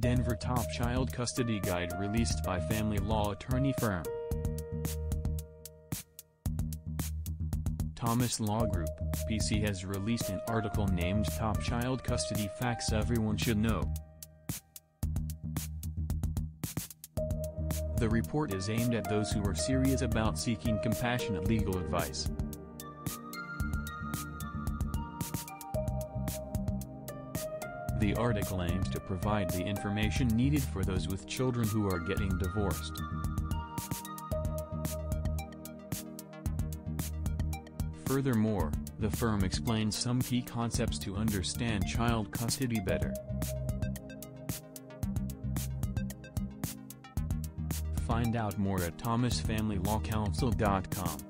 Denver top child custody guide released by family law attorney firm Thomas Law Group, PC has released an article named Top Child Custody Facts Everyone Should Know. The report is aimed at those who are serious about seeking compassionate legal advice. The article aims to provide the information needed for those with children who are getting divorced. Furthermore, the firm explains some key concepts to understand child custody better. Find out more at thomasfamilylawcouncil.com.